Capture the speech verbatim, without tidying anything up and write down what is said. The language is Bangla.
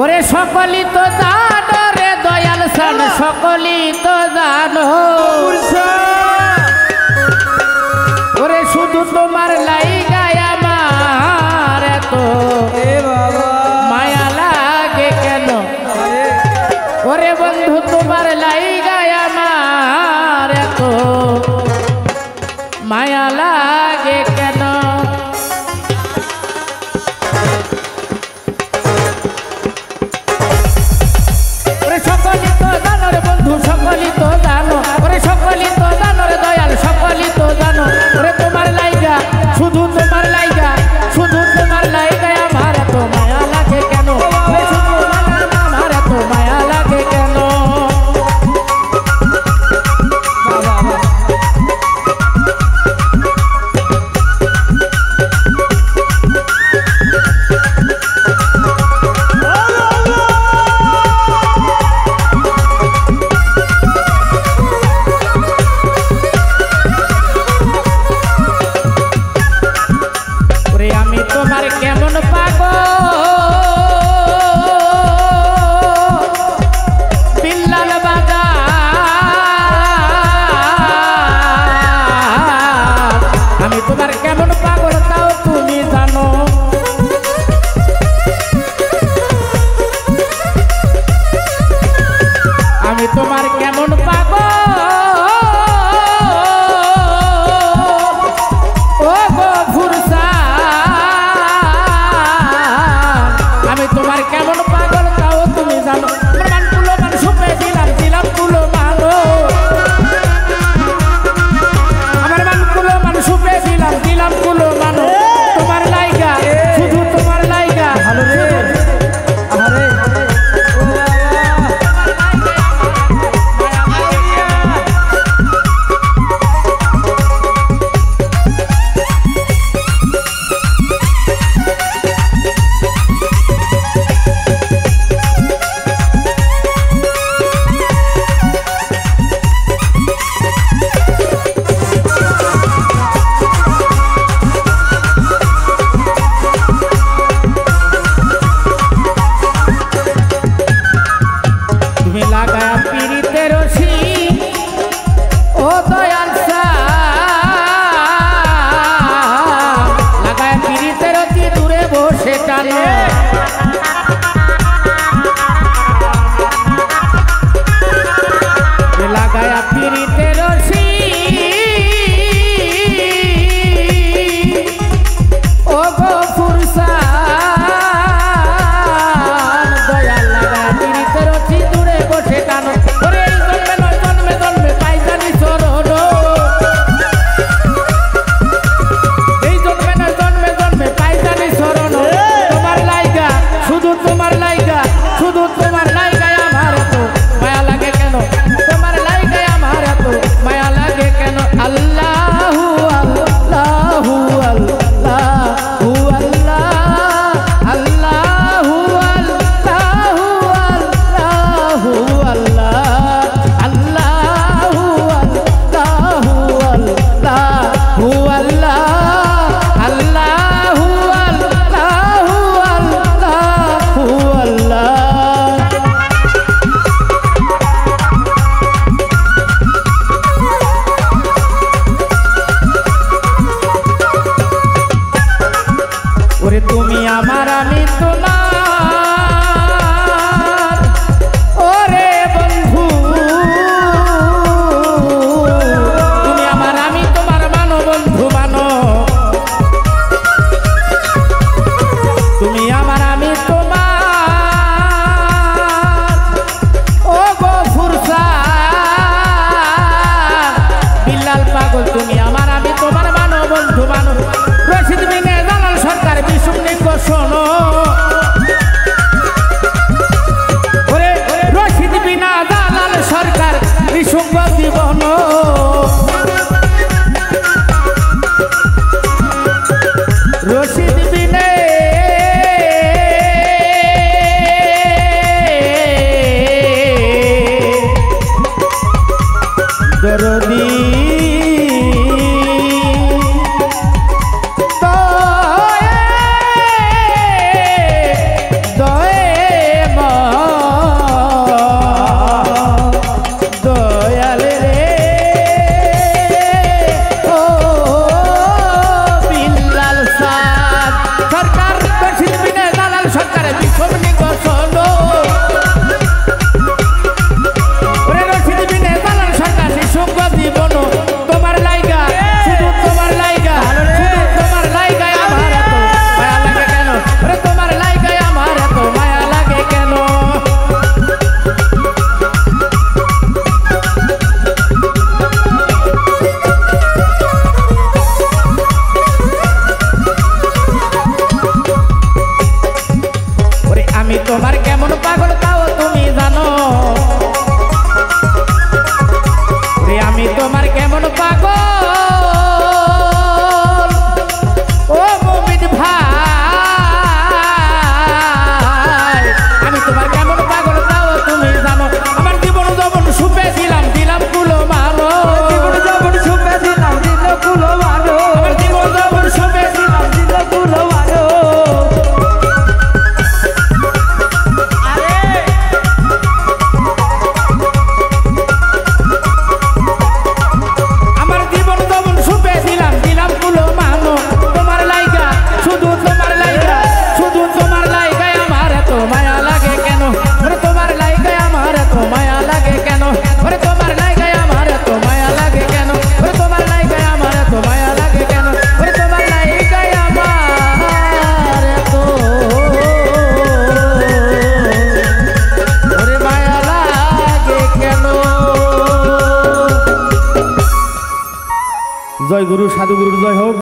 ওরে সকলি তো জানো রে দয়াল সান সকলি তো জানো ওরে শুধু তোমার লাইগা আমার এত মায়া লাগে কেন ওরে বন্ধু তোমার লাইগা আমার এত মায়া লাগে কেন রশিদ বিনে তোমার কেমন পাগল তাও তুমি জানো রে, আমি তোমার কেমন পাগল ও মুমিন ভাই, আমি তোমার কেমন পাগল তাও তুমি জানো। আমার জীবন যৌবন সুপে দিলাম দিলাম কুলো মানো, জীবন যৌবন সুপে দিলাম দিল কুলো মানো, আমার জীবন যৌবন সুপে দিলাম দিল কুলো মানো। জয় গুরু, সাধু গুরুর জয় হোক।